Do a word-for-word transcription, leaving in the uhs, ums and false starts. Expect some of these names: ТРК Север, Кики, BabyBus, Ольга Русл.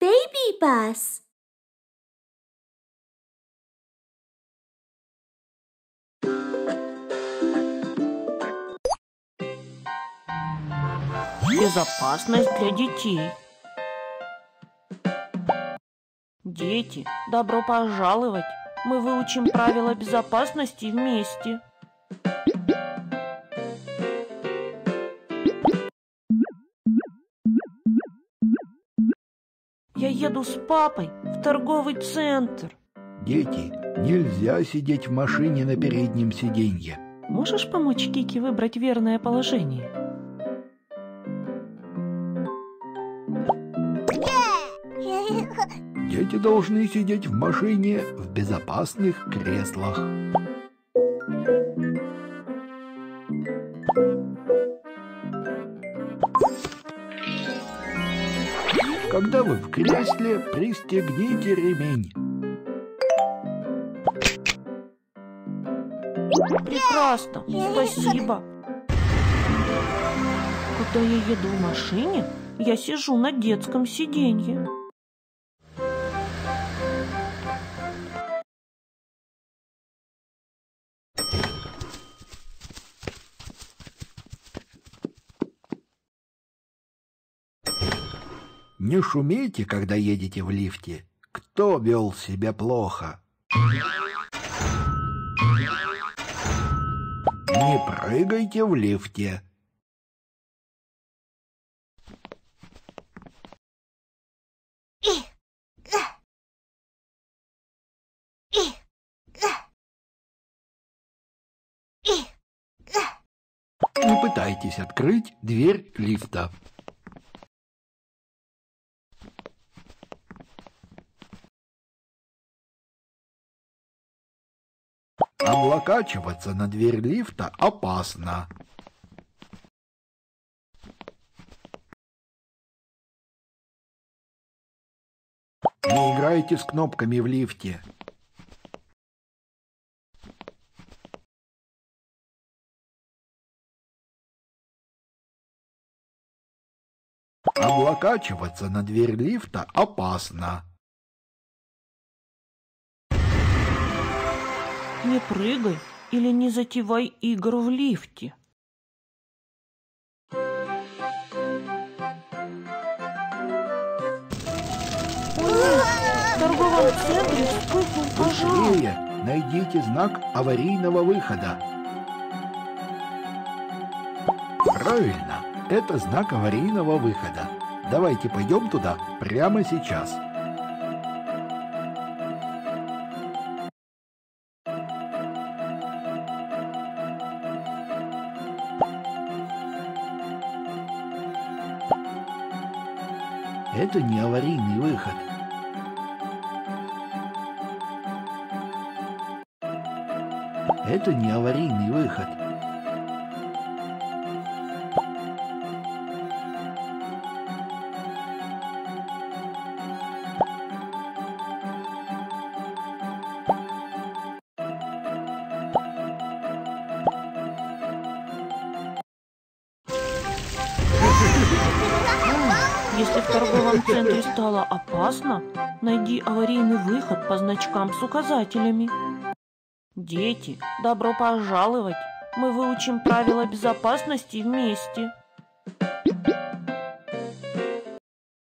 BabyBus. Безопасность для детей. Дети, добро пожаловать! Мы выучим правила безопасности вместе. Я еду с папой в торговый центр. Дети, нельзя сидеть в машине на переднем сиденье. Можешь помочь Кики выбрать верное положение? Дети должны сидеть в машине в безопасных креслах. Когда вы в кресле, пристегните ремень. Прекрасно, спасибо. Когда я еду в машине, я сижу на детском сиденье. Не шумите, когда едете в лифте. Кто вел себя плохо? Не прыгайте в лифте. Не пытайтесь открыть дверь лифта. Облокачиваться на дверь лифта опасно. Не играйте с кнопками в лифте. Облокачиваться на дверь лифта опасно. Не прыгай или не затевай игру в лифте. В торговом центре вспыхнул пожар. Быстрее найдите знак аварийного выхода. Правильно, это знак аварийного выхода. Давайте пойдем туда прямо сейчас. Это не аварийный выход. Это не аварийный выход. Если в торговом центре стало опасно, найди аварийный выход по значкам с указателями. Дети, добро пожаловать! Мы выучим правила безопасности вместе.